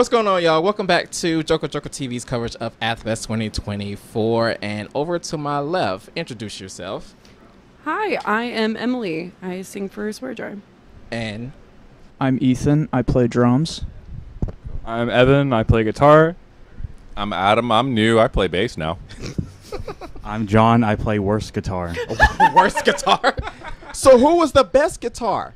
What's going on, y'all? Welcome back to JokerJoker TV's coverage of AthBest 2024. And over to my left, introduce yourself. Hi, I am Emily. I sing for Swear Jar. And I'm Ethan. I play drums. I'm Evan. I play guitar. I'm Adam. I'm new. I play bass now. I'm John. I play worse guitar. Worse guitar? So who was the best guitar?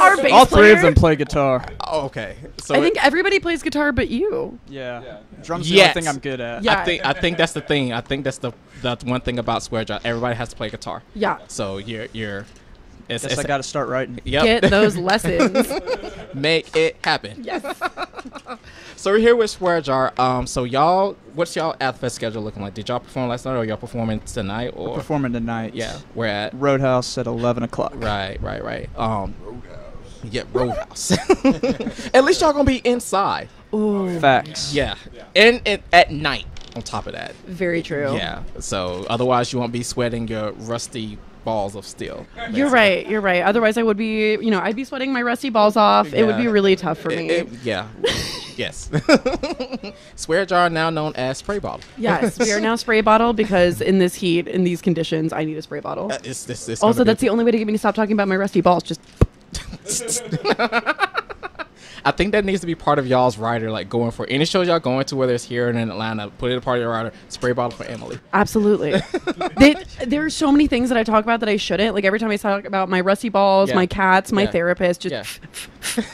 Our bass all three player? Of them play guitar. Oh, okay, so I think everybody plays guitar but you. Yeah. Drums is the thing I'm good at. Yeah. I think that's the thing. I think that's the one thing about Swear Jar. Everybody has to play guitar. Yeah. So you're. It's I got to start writing. Yep. Get those lessons. Make it happen. Yes. So we're here with Swear Jar. So y'all, what's y'all AthFest schedule looking like? Did y'all perform last night, or y'all performing tonight? Or we're performing tonight? Yeah. We're at Roadhouse at 11 o'clock. Right. Roadhouse. Yeah, Roadhouse. At least y'all gonna be inside. Ooh. Facts. Yeah. And at night. On top of that. Very true. Yeah. So otherwise, you won't be sweating your rusty balls of steel. Basically. You're right. Otherwise, I would be, I'd be sweating my rusty balls off. Yeah. It would be really tough for me. Yes. Swear Jar, now known as spray bottle. Yes, we are now spray bottle because in this heat, in these conditions, I need a spray bottle. It's also, that's the only way to get me to stop talking about my rusty balls. Just. I think that needs to be part of y'all's rider, like going for any shows y'all going to, whether it's here and in Atlanta, put it a part of your rider, spray bottle for Emily. Absolutely. There are so many things that I talk about that I shouldn't. Like every time I talk about my rusty balls, my cats, my therapist, just. Yeah.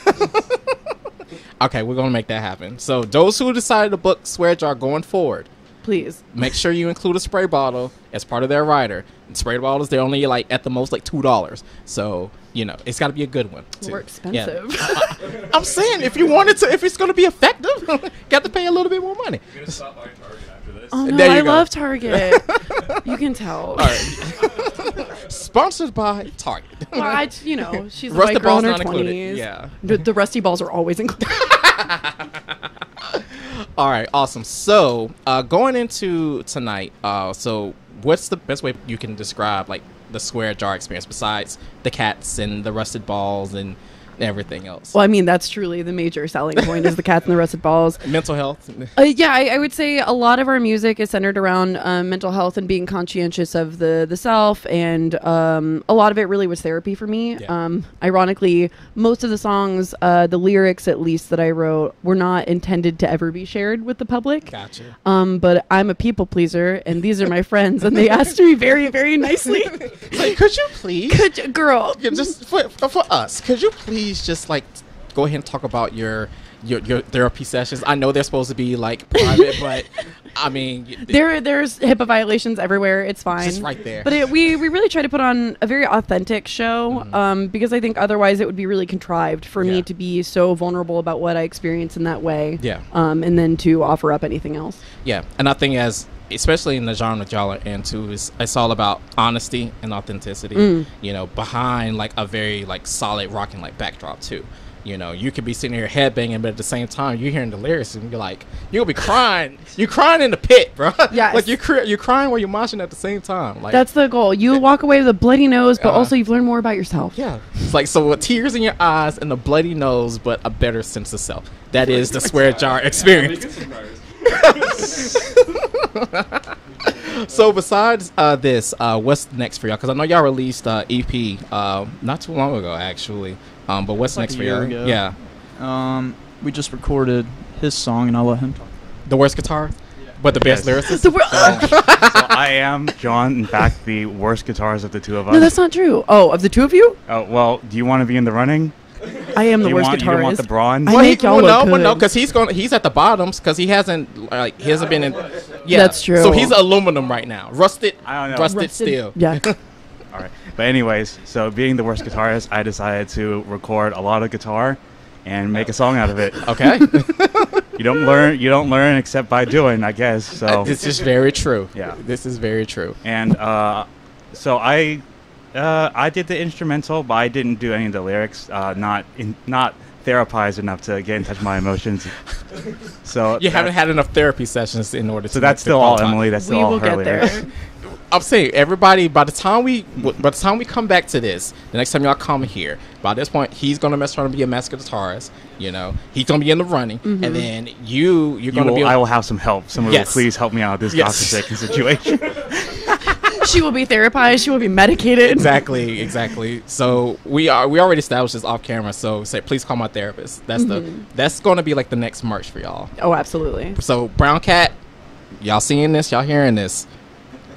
Okay, we're going to make that happen. So those who decided to book Swear Jar going forward, please make sure you include a spray bottle as part of their rider. And spray bottles, they're only like at the most like $2. So, it's got to be a good one. Too. More expensive. Yeah. I'm saying if you wanted to, if it's going to be effective, got to pay a little bit more money. You're going to stop buying Target after this. Oh, no, I love Target. You can tell. All right. Sponsored by Target. Well, she's a white girl in her 20s. Yeah. The rusty balls are always included. All right, awesome. So, going into tonight, so what's the best way you can describe like the Swear Jar experience besides the cats and the rusted balls and everything else? Well, I mean, that's truly the major selling point is the cats and the rusted balls. Mental health. I would say a lot of our music is centered around mental health and being conscientious of the self, and a lot of it really was therapy for me. Yeah. Ironically, most of the songs, the lyrics at least that I wrote, were not intended to ever be shared with the public. Gotcha. But I'm a people pleaser, and these are my friends, and they asked me very, very nicely. Like, could you please? Could you, girl? Yeah, just for us, could you please? Just like go ahead and talk about your therapy sessions. I know they're supposed to be like private, but I mean there's HIPAA violations everywhere. It's fine. Just right there. But we really try to put on a very authentic show, because I think otherwise it would be really contrived for me to be so vulnerable about what I experience in that way. Yeah. And then to offer up anything else. Yeah, and I think especially in the genre y'all are into, it's all about honesty and authenticity, behind like a very like solid rocking like backdrop too. You could be sitting here headbanging, but at the same time you're hearing the lyrics and you're like, you'll be crying. You're crying in the pit, bro. Yeah. Like you're crying while you're moshing at the same time. Like that's the goal. You walk away with a bloody nose, but also you've learned more about yourself. Yeah. It's like, so with tears in your eyes and a bloody nose, but a better sense of self. That is the Swear Jar experience. So besides this, what's next for y'all? Because I know y'all released EP not too long ago, actually. But what's next for y'all? Yeah. We just recorded his song, and I'll let him talk. The worst guitar, but the best lyricist. So I am John. In fact, the worst guitarist of the two of us. No, that's not true. Oh, of the two of you? Oh, well, do you want to be in the running? I am the worst guitarist. You don't want the bronze? I think y'all look good. But no, because he's at the bottoms because he hasn't been in. Yeah, that's true. So he's aluminum right now, rusted. I don't know. Rusted steel. Yeah. All right, but anyways, so being the worst guitarist, I decided to record a lot of guitar and make a song out of it. Okay. You don't learn except by doing, I guess. So this is very true. Yeah. This is very true. And so I did the instrumental, but I didn't do any of the lyrics. Not therapized enough to get in touch with my emotions. So you haven't had enough therapy sessions in order to. So that's still all Emily. That's still all her lyrics. I'm saying, everybody, by the time we come back to this, the next time y'all come here, by this point he's gonna mess around and be a master guitarist. You know, he's gonna be in the running, and then I will have some help. Someone will please help me out of this godforsaken situation. She will be therapized. She will be medicated. Exactly, exactly. So we already established this off camera. So say, please call my therapist. That's that's gonna be like the next march for y'all. Oh, absolutely. So Brown Cat, y'all seeing this? Y'all hearing this?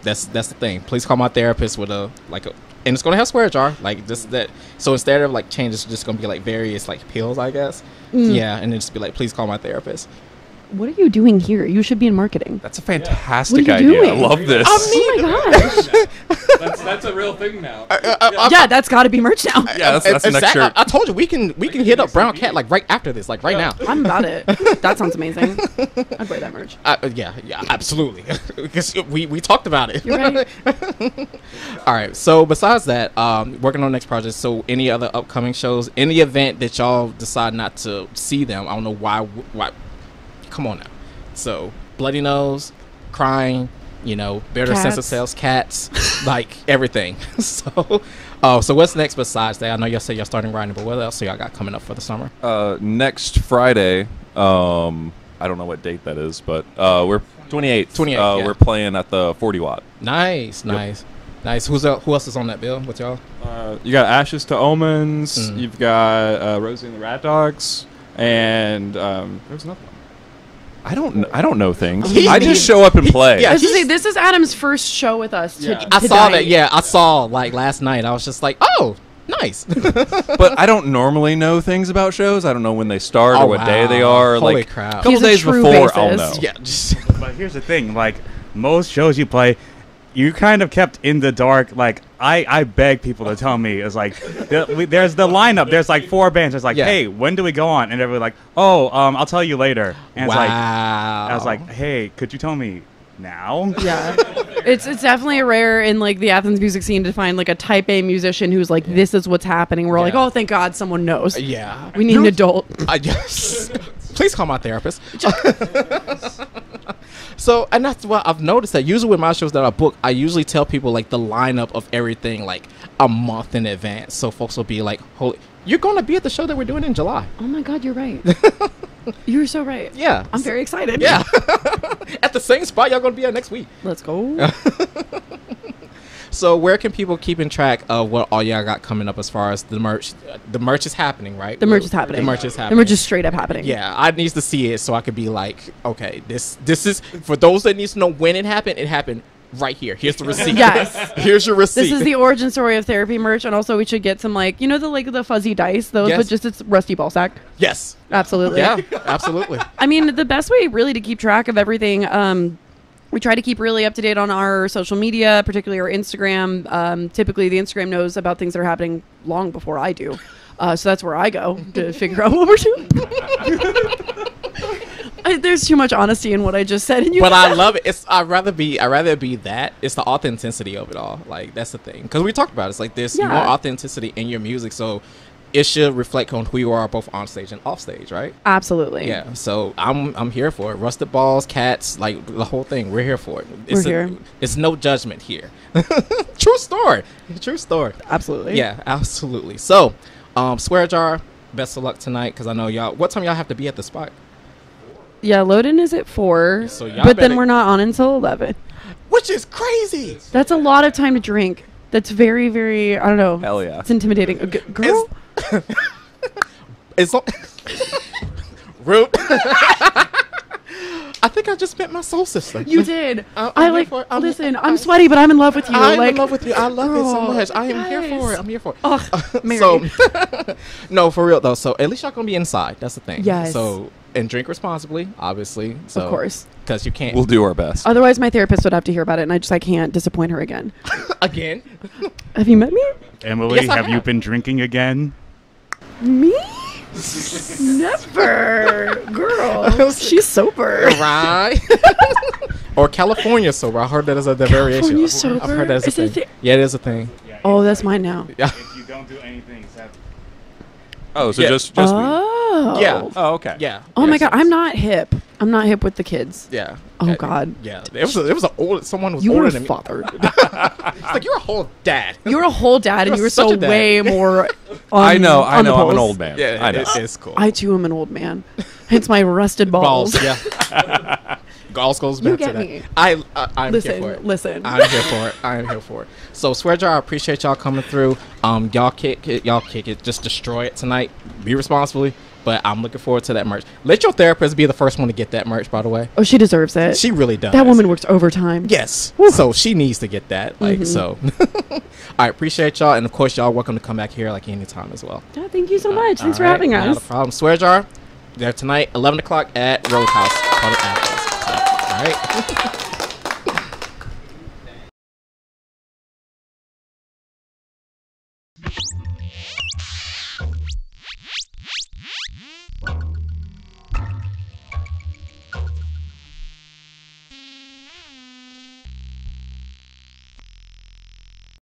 That's the thing. Please call my therapist with and it's gonna have Swear Jar like this that. So instead of like changes, just gonna be like various like pills, I guess. Yeah, and then just be like, please call my therapist. What are you doing here? You should be in marketing. That's a fantastic idea. I love this. Oh my gosh. That's a real thing now. Yeah, that's got to be merch now. Yeah, that's the next shirt. I told you we can hit up Brown Cat like right after this, like right now. I'm about it. That sounds amazing. I'd wear that merch. Yeah, absolutely. Because we talked about it. You're right. All right. So besides that, working on the next project. So any other upcoming shows? Any event that y'all decide not to see them? I don't know why. Come on now. So Bloody Nose, Crying, you know, Better Sense of Sales, Cats, like everything. So so what's next besides that? I know y'all said y'all starting writing, but what else do y'all got coming up for the summer? Next Friday, I don't know what date that is, but we're 28th. We're playing at the 40 Watt. Nice, nice. Yep. Nice. Who else is on that bill with y'all? You got Ashes to Omens, you've got Rosie and the Rat Dogs, and there's another one. I don't know things. I just show up and play. Yeah, this is Adam's first show with us. I saw that. Yeah, I saw like last night. I was just like, oh, nice. But I don't normally know things about shows. I don't know when they start or what day they are. Holy crap! A couple days before, I'll know. Yeah. But here's the thing: like most shows you play, you kind of kept in the dark. Like I beg people to tell me, it's like there's the lineup. There's like 4 bands. It's like, hey, when do we go on? And everybody's like, oh, I'll tell you later. And it's like, I was like, hey, could you tell me now? Yeah, it's definitely rare in like the Athens music scene to find like a type A musician who's like, this is what's happening. We're all like, oh, thank God, someone knows. Yeah, we need an adult. Yes, please call my therapist. So, and that's what I've noticed, that usually with my shows that I book, I usually tell people like the lineup of everything like a month in advance. So folks will be like, holy, you're going to be at the show that we're doing in July. Oh my God, you're right. You're so right. Yeah. I'm very excited. Yeah. At the same spot y'all going to be at next week. Let's go. So where can people keep in track of what all y'all got coming up as far as the merch? The merch is happening, right? The merch is happening. The merch is happening. The merch is straight up happening. Yeah, I need to see it so I could be like, okay, this is for those that need to know when it happened. It happened right here. Here's the receipt. Yes. Here's your receipt. This is the origin story of therapy merch, and also we should get some like, you know, the fuzzy dice, those, but just it's rusty ball sack. Yes. Absolutely. Yeah. Absolutely. I mean, the best way really to keep track of everything. We try to keep really up to date on our social media, particularly our Instagram. Typically, the Instagram knows about things that are happening long before I do. So that's where I go to figure out what we're doing. There's too much honesty in what I just said. But I love it. I'd rather be that. It's the authenticity of it all. Like, that's the thing. Because we talked about it. It's like there's more authenticity in your music. So it should reflect on who you are, both on stage and off stage, right? Absolutely. Yeah. So I'm here for it. Rusted balls, cats, like the whole thing. We're here for it. We're here. It's no judgment here. True story. True story. Absolutely. Yeah. Absolutely. So, Swear Jar, best of luck tonight, because I know y'all. What time y'all have to be at the spot? Yeah, load-in is at 4. So but then we're not on until 11. Which is crazy. That's a lot of time to drink. That's very, very. I don't know. Hell yeah. It's intimidating. Girl. It's rude. I think I just met my soul sister. You did. I'm sweaty, but I'm in love with you. I'm in love with you. I love it so much. I am here for it. I'm here for it. So, no, for real though. So at least y'all gonna be inside. That's the thing. Yes. So and drink responsibly, obviously. So, of course, because you can't. We'll do our best. Otherwise, my therapist would have to hear about it, and I can't disappoint her again. Again? Have you met me, Emily? Yes, have you been drinking again? Me? Never. Girl, she's sober. Right. Or California sober. I heard that is a variation. Sober? I've heard that is a thing. Yeah, it is a thing. Yeah, oh, that's like mine now. If you don't do anything except. Oh, so just me. Oh. Yeah. Oh, okay. Yeah. Oh my God, I'm not hip. I'm not hip with the kids. Yeah. Oh God. Yeah. It was an old. Someone was older than me. You were a father. It's like you're a whole dad, and you were so way more. I know. I'm an old man. Yeah. I know. It's cool. I too am an old man. Hence my rusted balls. Yeah. All schools back to that. I'm here for it. Listen. I'm here for it. So Swear Jar, I appreciate y'all coming through. Y'all kick it. Just destroy it tonight. Be responsibly. But I'm looking forward to that merch. Let your therapist be the first one to get that merch, by the way. Oh, she deserves it. She really does. That woman works overtime. Yes. Woo. So she needs to get that. So. I appreciate y'all. And, of course, y'all welcome to come back here like any time as well. Oh, thank you so much. Thanks for having us. Not a problem. Swear Jar, there tonight, 11 o'clock at Roadhouse. All right.